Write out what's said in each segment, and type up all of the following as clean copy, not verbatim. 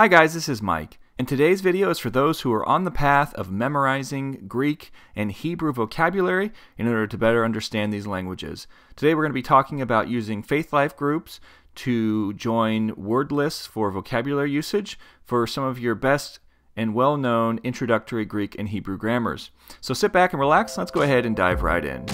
Hi guys, this is Mike, and today's video is for those who are on the path of memorizing Greek and Hebrew vocabulary in order to better understand these languages. Today we're going to be talking about using Faithlife groups to join word lists for vocabulary usage for some of your best and well-known introductory Greek and Hebrew grammars. So sit back and relax, and let's go ahead and dive right in.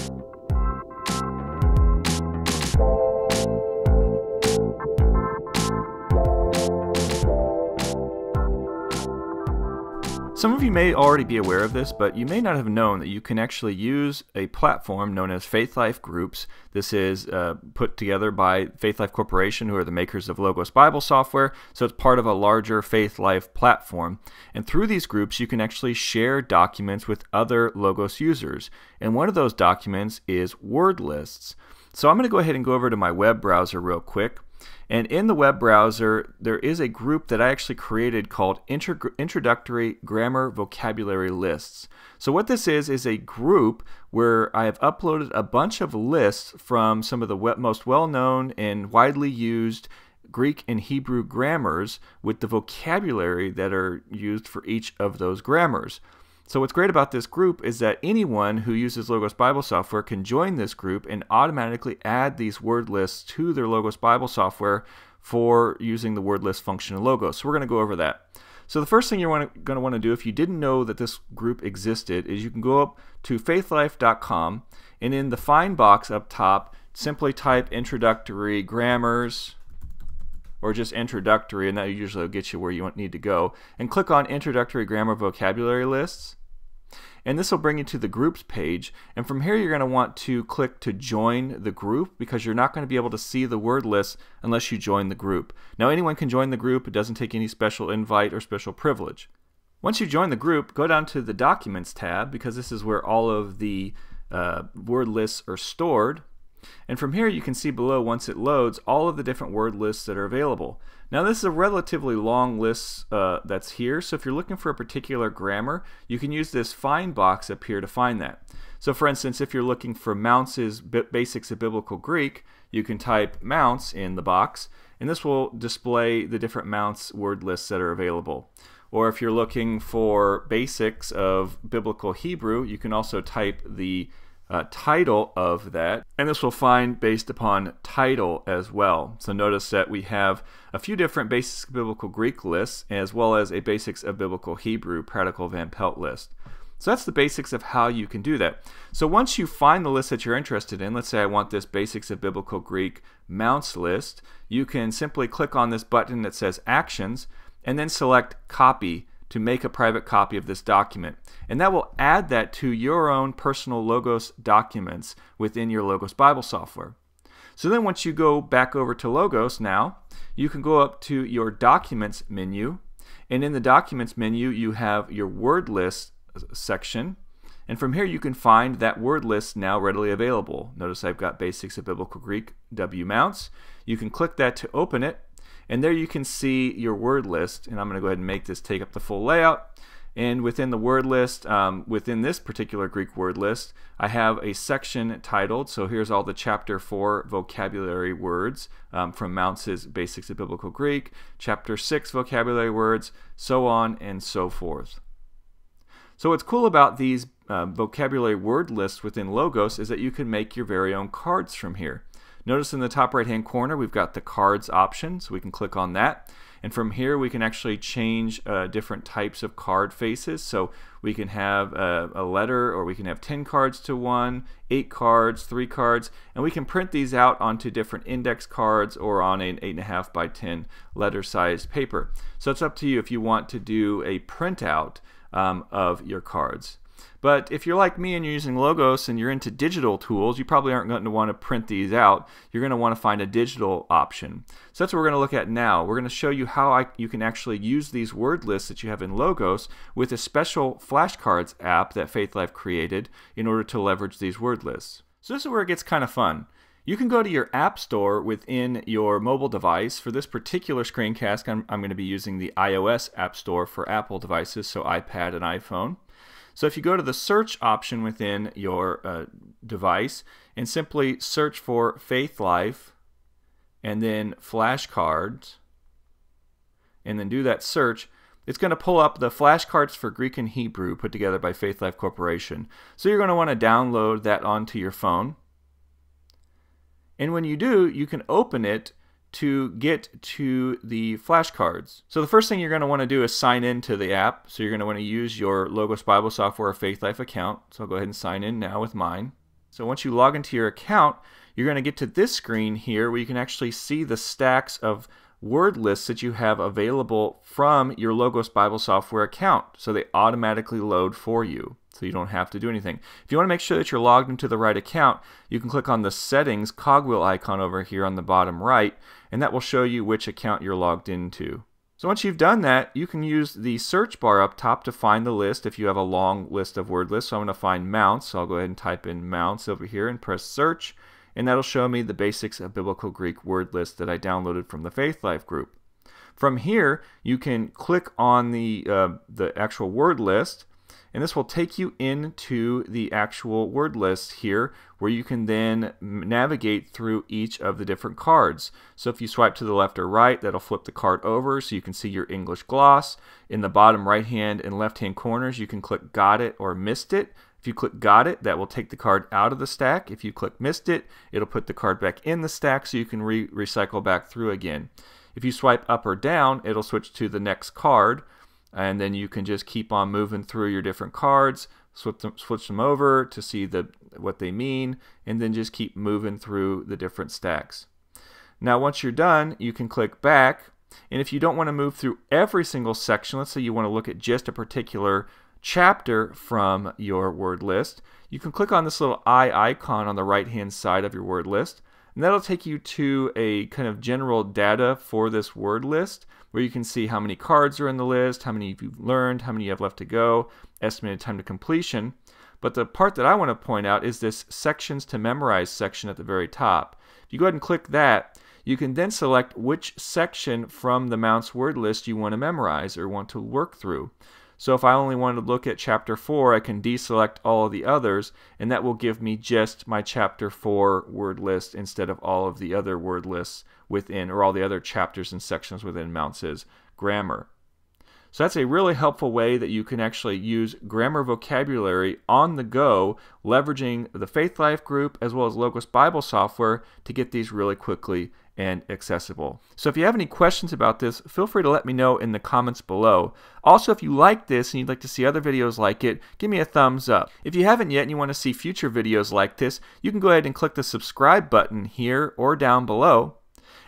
Some of you may already be aware of this, but you may not have known that you can actually use a platform known as Faithlife Groups. This is put together by Faithlife Corporation, who are the makers of Logos Bible Software, so it's part of a larger Faithlife platform. And through these groups, you can actually share documents with other Logos users. And one of those documents is word lists. So I'm going to go ahead and go over to my web browser real quick. And in the web browser, there is a group that I actually created called Introductory Grammar Vocabulary Lists. So what this is a group where I have uploaded a bunch of lists from some of the most well-known and widely used Greek and Hebrew grammars with the vocabulary that are used for each of those grammars. So what's great about this group is that anyone who uses Logos Bible Software can join this group and automatically add these word lists to their Logos Bible Software for using the word list function in Logos. So we're going to go over that. So the first thing you're going to want to do, if you didn't know that this group existed, is you can go up to faithlife.com, and in the find box up top, simply type introductory grammars, or just introductory, and that usually will get you where you need to go. And click on Introductory Grammar Vocabulary Lists. And this will bring you to the groups page. And from here, you're going to want to click to join the group, because you're not going to be able to see the word list unless you join the group. Now, anyone can join the group. It doesn't take any special invite or special privilege. Once you join the group, go down to the Documents tab, because this is where all of the word lists are stored. And from here you can see below, once it loads, all of the different word lists that are available. Now this is a relatively long list that's here, so if you're looking for a particular grammar, you can use this find box up here to find that. So for instance, if you're looking for Mounce's Basics of Biblical Greek, you can type Mounce in the box, and this will display the different Mounce word lists that are available. Or if you're looking for Basics of Biblical Hebrew, you can also type the title of that, and this will find based upon title as well. So notice that we have a few different Basics of Biblical Greek lists, as well as a Basics of Biblical Hebrew Practical Van Pelt list. So that's the basics of how you can do that. So once you find the list that you're interested in, let's say I want this Basics of Biblical Greek Mounce list, you can simply click on this button that says Actions, and then select Copy to make a private copy of this document. And that will add that to your own personal Logos documents within your Logos Bible Software. So then once you go back over to Logos now, you can go up to your Documents menu, and in the Documents menu you have your Word List section, and from here you can find that word list now readily available. Notice I've got Basics of Biblical Greek W Mounce. You can click that to open it, and there you can see your word list, and I'm going to go ahead and make this take up the full layout. And within the word list, within this particular Greek word list, I have a section titled, so here's all the Chapter 4 vocabulary words from Mounce's Basics of Biblical Greek, Chapter 6 vocabulary words, so on and so forth. So what's cool about these vocabulary word lists within Logos is that you can make your very own cards from here. Notice in the top right hand corner we've got the cards option, so we can click on that, and from here we can actually change different types of card faces, so we can have a letter, or we can have 10 cards to 1, 8 cards, 3 cards, and we can print these out onto different index cards or on an 8.5 by 10 letter sized paper. So it's up to you if you want to do a printout of your cards. But if you're like me and you're using Logos and you're into digital tools, you probably aren't going to want to print these out. You're going to want to find a digital option. So that's what we're going to look at now. We're going to show you how you can actually use these word lists that you have in Logos with a special flashcards app that Faithlife created in order to leverage these word lists. So this is where it gets kind of fun. You can go to your app store within your mobile device. For this particular screencast, I'm going to be using the iOS app store for Apple devices, so iPad and iPhone. So if you go to the search option within your device and simply search for Faithlife and then flashcards, and then do that search, it's going to pull up the flashcards for Greek and Hebrew put together by Faithlife Corporation. So you're going to want to download that onto your phone. And when you do, you can open it to get to the flashcards. So the first thing you're going to want to do is sign in to the app. So you're going to want to use your Logos Bible Software or Faithlife account. So I'll go ahead and sign in now with mine. So once you log into your account, you're going to get to this screen here where you can actually see the stacks of word lists that you have available from your Logos Bible Software account, so they automatically load for you, so you don't have to do anything. If you want to make sure that you're logged into the right account, you can click on the settings cogwheel icon over here on the bottom right, and that will show you which account you're logged into. So once you've done that, you can use the search bar up top to find the list if you have a long list of word lists. So I'm going to find Mounce, so I'll go ahead and type in Mounce over here and press search, and that'll show me the basics of biblical Greek word list that I downloaded from the Faithlife group. From here, you can click on the actual word list, and this will take you into the actual word list here, where you can then navigate through each of the different cards. So if you swipe to the left or right, that'll flip the card over so you can see your English gloss. In the bottom right hand and left hand corners, you can click got it or missed it. If you click got it, that will take the card out of the stack. If you click missed it, it'll put the card back in the stack so you can recycle back through again. If you swipe up or down, it'll switch to the next card, and then you can just keep on moving through your different cards, switch them over to see what they mean, and then just keep moving through the different stacks. Now once you're done, you can click back, and if you don't want to move through every single section, let's say you want to look at just a particular chapter from your word list, you can click on this little eye icon on the right hand side of your word list, and that'll take you to a kind of general data for this word list where you can see how many cards are in the list, how many you've learned, how many you have left to go, estimated time to completion. But the part that I want to point out is this sections to memorize section at the very top. If you go ahead and click that, you can then select which section from the Mounce's word list you want to memorize or want to work through. So if I only wanted to look at chapter 4, I can deselect all of the others, and that will give me just my chapter 4 word list instead of all of the other word lists within, or all the other chapters and sections within Mounce's grammar. So that's a really helpful way that you can actually use grammar vocabulary on the go, leveraging the Faithlife group as well as Logos Bible Software to get these really quickly and accessible. So if you have any questions about this, feel free to let me know in the comments below. Also, if you like this and you'd like to see other videos like it, give me a thumbs up. If you haven't yet and you want to see future videos like this, you can go ahead and click the subscribe button here or down below,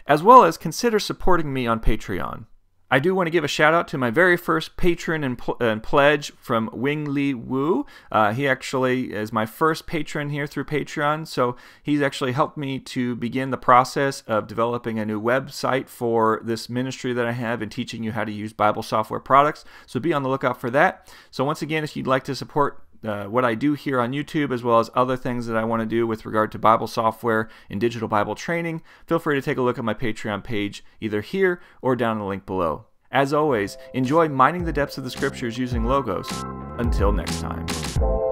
as well as consider supporting me on Patreon. I do want to give a shout out to my very first patron and pledge from Wing Lee Wu. He actually is my first patron here through Patreon, so he's actually helped me to begin the process of developing a new website for this ministry that I have and teaching you how to use Bible software products, so be on the lookout for that. So once again, if you'd like to support what I do here on YouTube as well as other things that I want to do with regard to Bible software and digital Bible training, feel free to take a look at my Patreon page either here or down in the link below. As always, enjoy mining the depths of the scriptures using Logos. Until next time.